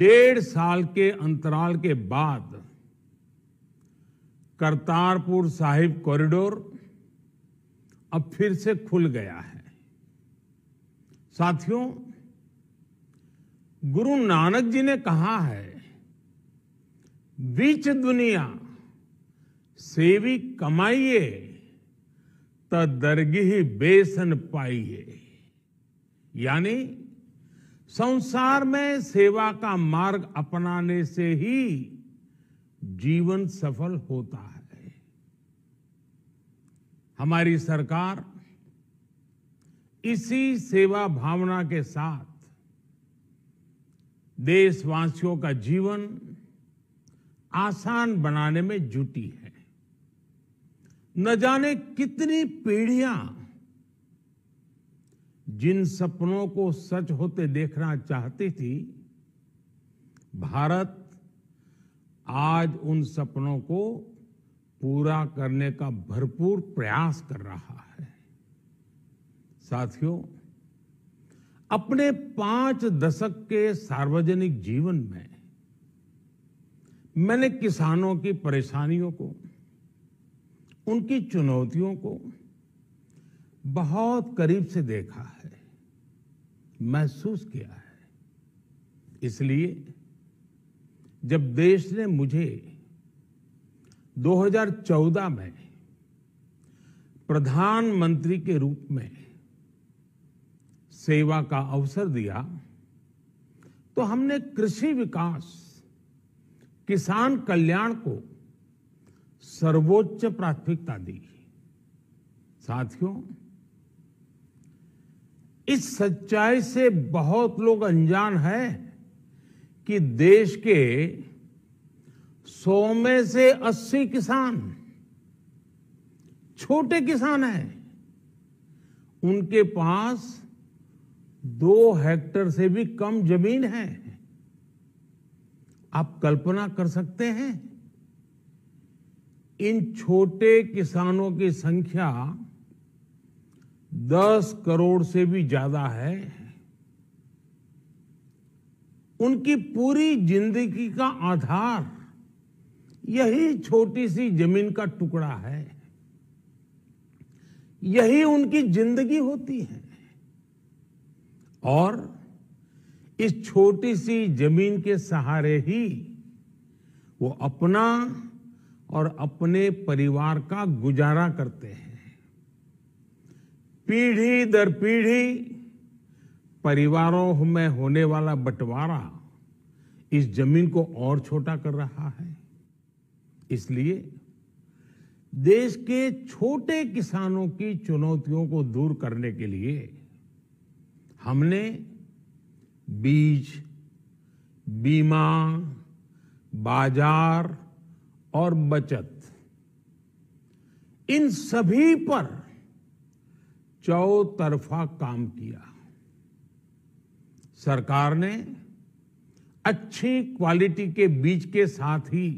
1.5 साल के अंतराल के बाद करतारपुर साहिब कॉरिडोर अब फिर से खुल गया है। साथियों, गुरु नानक जी ने कहा है, बीच दुनिया सेवी कमाइए त दरगिही बेसन पाइए, यानी संसार में सेवा का मार्ग अपनाने से ही जीवन सफल होता है। हमारी सरकार इसी सेवा भावना के साथ देशवासियों का जीवन आसान बनाने में जुटी है। न जाने कितनी पीढ़ियां जिन सपनों को सच होते देखना चाहती थी, भारत आज उन सपनों को पूरा करने का भरपूर प्रयास कर रहा है। साथियों, अपने 5 दशक के सार्वजनिक जीवन में मैंने किसानों की परेशानियों को, उनकी चुनौतियों को बहुत करीब से देखा है, महसूस किया है। इसलिए जब देश ने मुझे 2014 में प्रधानमंत्री के रूप में सेवा का अवसर दिया, तो हमने कृषि विकास, किसान कल्याण को सर्वोच्च प्राथमिकता दी। साथियों, इस सच्चाई से बहुत लोग अनजान हैं कि देश के 100 में से 80 किसान छोटे किसान हैं। उनके पास 2 हेक्टेयर से भी कम जमीन है। आप कल्पना कर सकते हैं, इन छोटे किसानों की संख्या 10 करोड़ से भी ज्यादा है। उनकी पूरी जिंदगी का आधार यही छोटी सी जमीन का टुकड़ा है, यही उनकी जिंदगी होती है। और इस छोटी सी जमीन के सहारे ही वो अपना और अपने परिवार का गुजारा करते हैं। पीढ़ी दर पीढ़ी परिवारों में होने वाला बंटवारा इस जमीन को और छोटा कर रहा है। इसलिए देश के छोटे किसानों की चुनौतियों को दूर करने के लिए हमने बीज, बीमा, बाजार और बचत, इन सभी पर चौतरफा काम किया। सरकार ने अच्छी क्वालिटी के बीज के साथ ही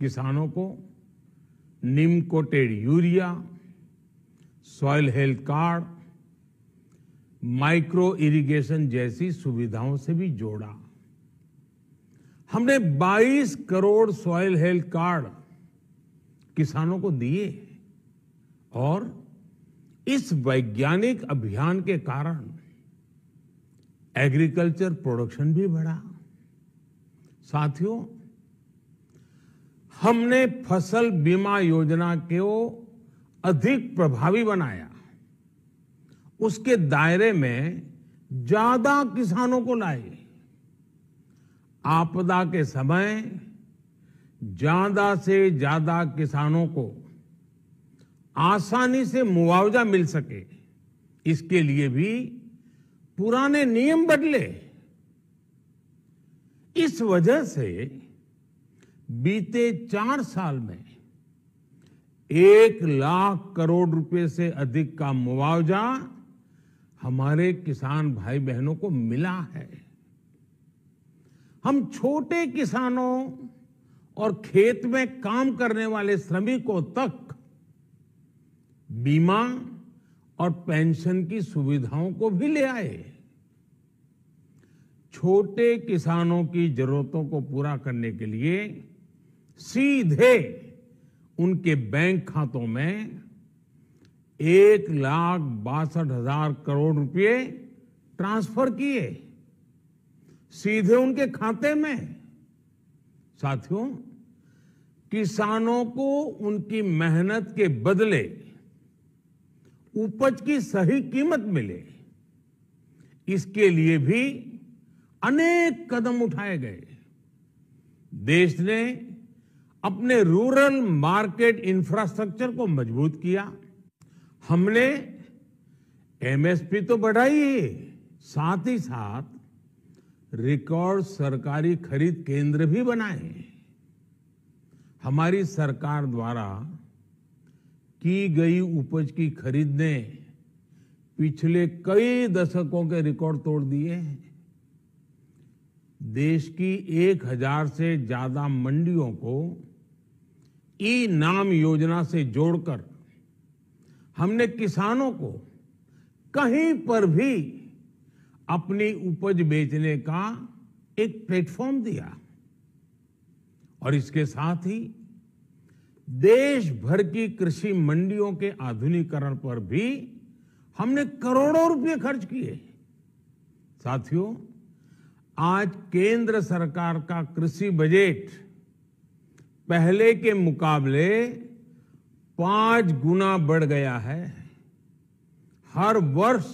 किसानों को neem coated urea, soil health card, micro irrigation जैसी सुविधाओं से भी जोड़ा। हमने 22 करोड़ सॉइल हेल्थ कार्ड किसानों को दिए और इस वैज्ञानिक अभियान के कारण एग्रीकल्चर प्रोडक्शन भी बढ़ा। साथियों, हमने फसल बीमा योजना को अधिक प्रभावी बनाया, उसके दायरे में ज्यादा किसानों को लाए, आपदा के समय ज्यादा से ज्यादा किसानों को आसानी से मुआवजा मिल सके, इसके लिए भी पुराने नियम बदले। इस वजह से बीते 4 साल में 1 लाख करोड़ रुपए से अधिक का मुआवजा हमारे किसान भाई बहनों को मिला है। हम छोटे किसानों और खेत में काम करने वाले श्रमिकों तक बीमा और पेंशन की सुविधाओं को भी ले आए। छोटे किसानों की जरूरतों को पूरा करने के लिए सीधे उनके बैंक खातों में 1,62,000 करोड़ रुपए ट्रांसफर किए, सीधे उनके खाते में। साथियों, किसानों को उनकी मेहनत के बदले उपज की सही कीमत मिले, इसके लिए भी अनेक कदम उठाए गए। देश ने अपने रूरल मार्केट इंफ्रास्ट्रक्चर को मजबूत किया। हमने एमएसपी तो बढ़ाई है, साथ ही साथ रिकॉर्ड सरकारी खरीद केंद्र भी बनाए। हमारी सरकार द्वारा की गई उपज की खरीद ने पिछले कई दशकों के रिकॉर्ड तोड़ दिए हैं। देश की 1,000 से ज्यादा मंडियों को ई नाम योजना से जोड़कर हमने किसानों को कहीं पर भी अपनी उपज बेचने का एक प्लेटफॉर्म दिया। और इसके साथ ही देश भर की कृषि मंडियों के आधुनिकीकरण पर भी हमने करोड़ों रुपए खर्च किए। साथियों, आज केंद्र सरकार का कृषि बजट पहले के मुकाबले 5 गुना बढ़ गया है। हर वर्ष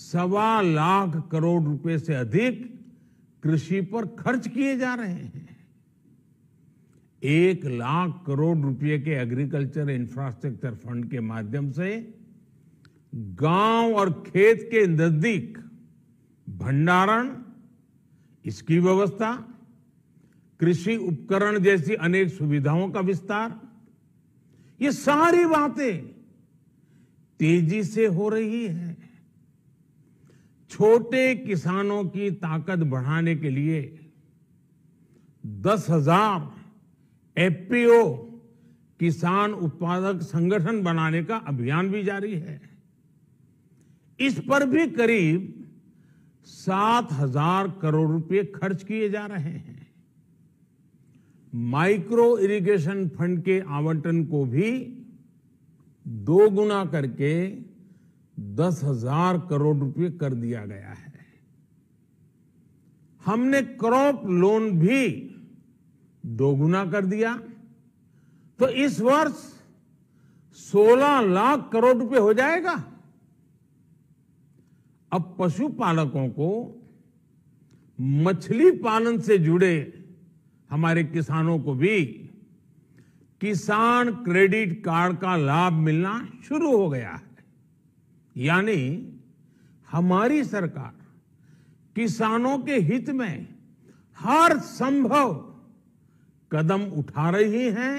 1,25,00,000 करोड़ रुपए से अधिक कृषि पर खर्च किए जा रहे हैं। 1,00,000 करोड़ रुपए के एग्रीकल्चर इंफ्रास्ट्रक्चर फंड के माध्यम से गांव और खेत के नजदीक भंडारण, इसकी व्यवस्था, कृषि उपकरण जैसी अनेक सुविधाओं का विस्तार, ये सारी बातें तेजी से हो रही है। छोटे किसानों की ताकत बढ़ाने के लिए 10,000 एफपीओ किसान उत्पादक संगठन बनाने का अभियान भी जारी है। इस पर भी करीब 7,000 करोड़ रुपए खर्च किए जा रहे हैं। माइक्रो इरिगेशन फंड के आवंटन को भी 2 गुना करके 10,000 करोड़ रुपए कर दिया गया है। हमने क्रॉप लोन भी 2 गुना कर दिया, तो इस वर्ष 16,00,000 करोड़ रुपए हो जाएगा। अब पशुपालकों को मछली पालन से जुड़े हमारे किसानों को भी किसान क्रेडिट कार्ड का लाभ मिलना शुरू हो गया है। यानी हमारी सरकार किसानों के हित में हर संभव कदम उठा रही है,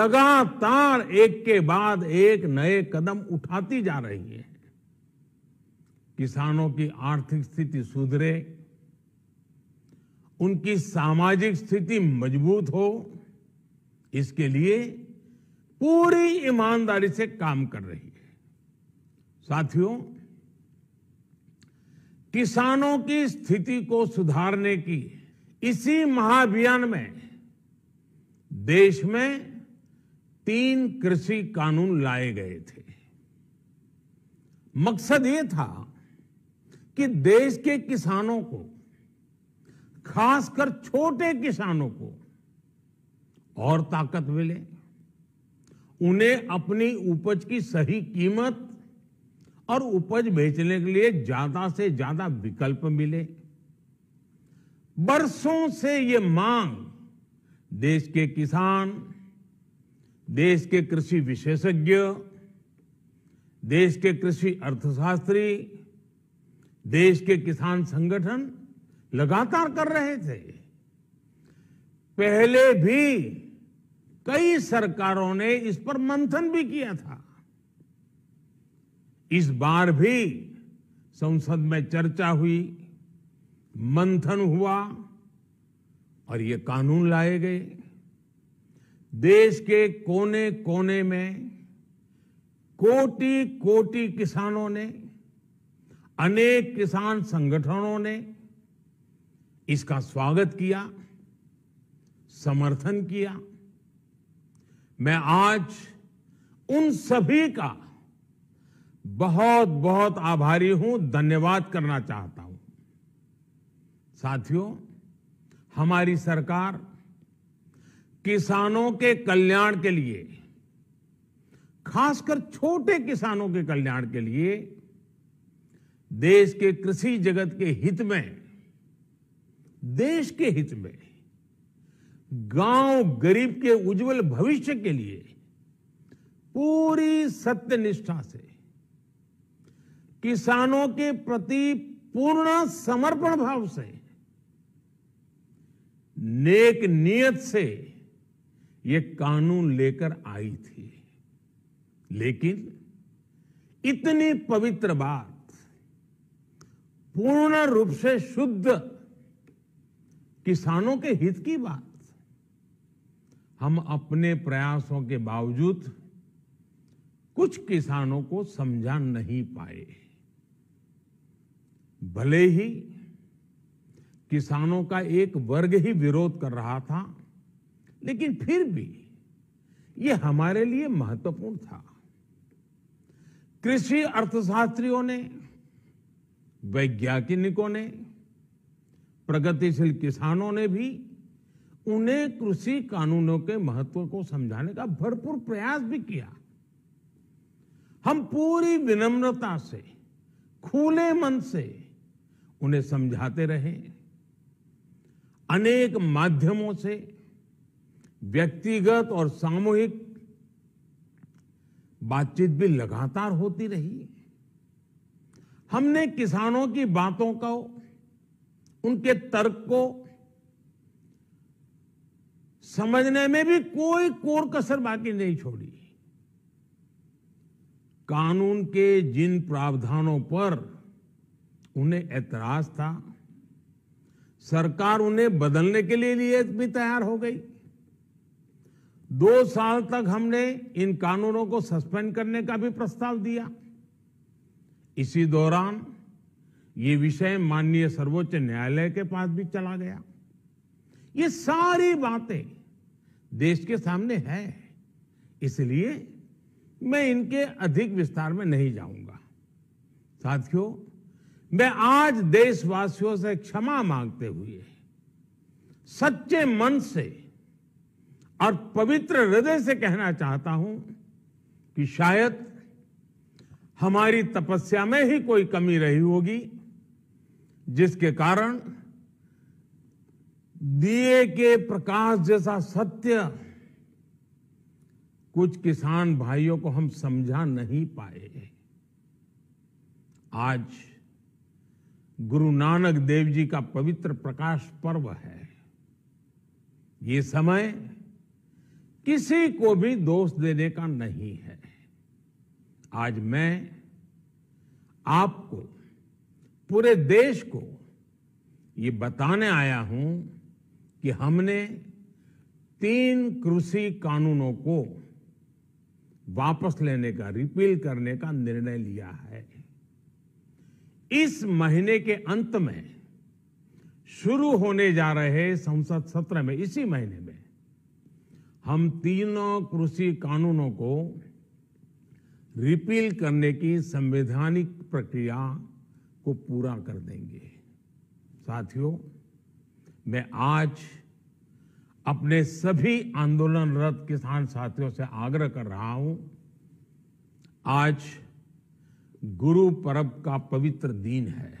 लगातार एक के बाद एक नए कदम उठाती जा रही है। किसानों की आर्थिक स्थिति सुधरे, उनकी सामाजिक स्थिति मजबूत हो, इसके लिए पूरी ईमानदारी से काम कर रही है। साथियों, किसानों की स्थिति को सुधारने की इसी महाभियान में देश में 3 कृषि कानून लाए गए थे। मकसद ये था कि देश के किसानों को, खासकर छोटे किसानों को, और ताकत मिले, उन्हें अपनी उपज की सही कीमत और उपज बेचने के लिए ज्यादा से ज्यादा विकल्प मिले। बरसों से ये मांग देश के किसान, देश के कृषि विशेषज्ञ, देश के कृषि अर्थशास्त्री, देश के किसान संगठन लगातार कर रहे थे। पहले भी कई सरकारों ने इस पर मंथन भी किया था। इस बार भी संसद में चर्चा हुई, मंथन हुआ और ये कानून लाए गए। देश के कोने कोने में कोटि कोटि किसानों ने, अनेक किसान संगठनों ने इसका स्वागत किया, समर्थन किया। मैं आज उन सभी का बहुत बहुत आभारी हूं, धन्यवाद करना चाहता हूं। साथियों, हमारी सरकार किसानों के कल्याण के लिए, खासकर छोटे किसानों के कल्याण के लिए, देश के कृषि जगत के हित में, देश के हित में, गांव गरीब के उज्जवल भविष्य के लिए पूरी सत्यनिष्ठा से, किसानों के प्रति पूर्ण समर्पण भाव से, नेक नियत से ये कानून लेकर आई थी। लेकिन इतनी पवित्र बात पूर्ण रूप से शुद्ध किसानों के हित की बात हम अपने प्रयासों के बावजूद कुछ किसानों को समझा नहीं पाए। भले ही किसानों का एक वर्ग ही विरोध कर रहा था, लेकिन फिर भी ये हमारे लिए महत्वपूर्ण था। कृषि अर्थशास्त्रियों ने, वैज्ञानिकों ने, प्रगतिशील किसानों ने भी उन्हें कृषि कानूनों के महत्व को समझाने का भरपूर प्रयास भी किया। हम पूरी विनम्रता से, खुले मन से उन्हें समझाते रहे। अनेक माध्यमों से, व्यक्तिगत और सामूहिक बातचीत भी लगातार होती रही। हमने किसानों की बातों को, उनके तर्क को समझने में भी कोई कोर कसर बाकी नहीं छोड़ी। कानून के जिन प्रावधानों पर उन्हें ऐतराज था, सरकार उन्हें बदलने के लिए भी तैयार हो गई। 2 साल तक हमने इन कानूनों को सस्पेंड करने का भी प्रस्ताव दिया। इसी दौरान ये विषय माननीय सर्वोच्च न्यायालय के पास भी चला गया। ये सारी बातें देश के सामने है, इसलिए मैं इनके अधिक विस्तार में नहीं जाऊंगा। साथियों, मैं आज देशवासियों से क्षमा मांगते हुए सच्चे मन से और पवित्र हृदय से कहना चाहता हूं कि शायद हमारी तपस्या में ही कोई कमी रही होगी, जिसके कारण दिए के प्रकाश जैसा सत्य कुछ किसान भाइयों को हम समझा नहीं पाए। आज गुरु नानक देव जी का पवित्र प्रकाश पर्व है। ये समय किसी को भी दोष देने का नहीं है। आज मैं आपको, पूरे देश को ये बताने आया हूं कि हमने 3 कृषि कानूनों को वापस लेने का, रिपील करने का निर्णय लिया है। इस महीने के अंत में शुरू होने जा रहे संसद सत्र में, इसी महीने में हम 3 कृषि कानूनों को रिपील करने की संवैधानिक प्रक्रिया को पूरा कर देंगे। साथियों, मैं आज अपने सभी आंदोलनरत किसान साथियों से आग्रह कर रहा हूं, आज गुरु पर्व का पवित्र दिन है।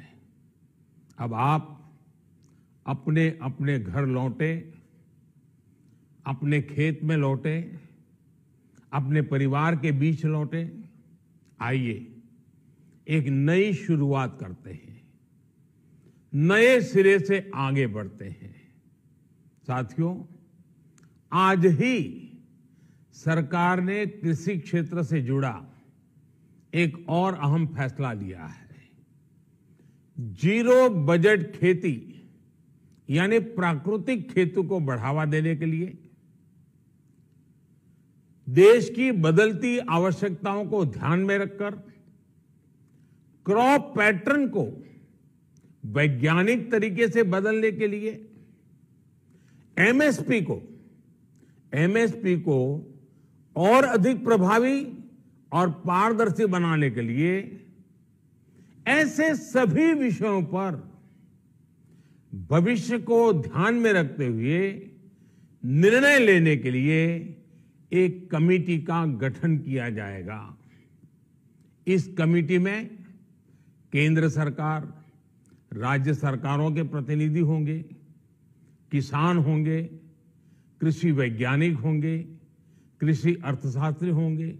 अब आप अपने अपने घर लौटे, अपने खेत में लौटे, अपने परिवार के बीच लौटे। आइए एक नई शुरुआत करते हैं, नए सिरे से आगे बढ़ते हैं। साथियों, आज ही सरकार ने कृषि क्षेत्र से जुड़ा एक और अहम फैसला लिया है। 0 बजट खेती यानी प्राकृतिक खेती को बढ़ावा देने के लिए, देश की बदलती आवश्यकताओं को ध्यान में रखकर क्रॉप पैटर्न को वैज्ञानिक तरीके से बदलने के लिए एमएसपी को और अधिक प्रभावी और पारदर्शी बनाने के लिए ऐसे सभी विषयों पर भविष्य को ध्यान में रखते हुए निर्णय लेने के लिए एक कमेटी का गठन किया जाएगा। इस कमेटी में केंद्र सरकार, राज्य सरकारों के प्रतिनिधि होंगे, किसान होंगे, कृषि वैज्ञानिक होंगे, कृषि अर्थशास्त्री होंगे।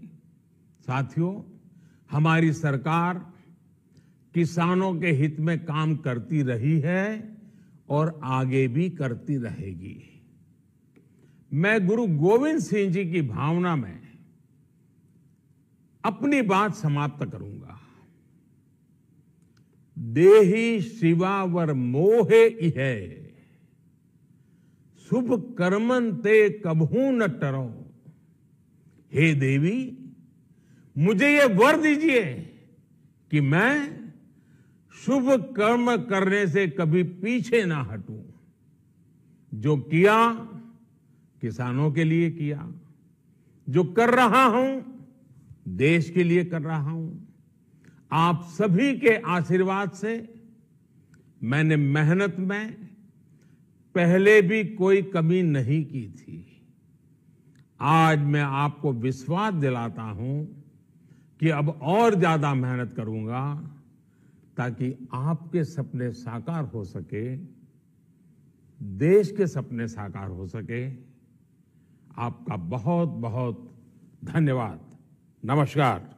साथियों, हमारी सरकार किसानों के हित में काम करती रही है और आगे भी करती रहेगी। मैं गुरु गोविंद सिंह जी की भावना में अपनी बात समाप्त करूंगा। देहि शिवावर मोहे इहे, शुभ कर्मन ते कभू न टरो। हे देवी, मुझे ये वर दीजिए कि मैं शुभ कर्म करने से कभी पीछे ना हटूं। जो किया, किसानों के लिए किया, जो कर रहा हूं, देश के लिए कर रहा हूं। आप सभी के आशीर्वाद से मैंने मेहनत में पहले भी कोई कमी नहीं की थी। आज मैं आपको विश्वास दिलाता हूं कि अब और ज्यादा मेहनत करूंगा ताकि आपके सपने साकार हो सके, देश के सपने साकार हो सके। आपका बहुत बहुत धन्यवाद। नमस्कार।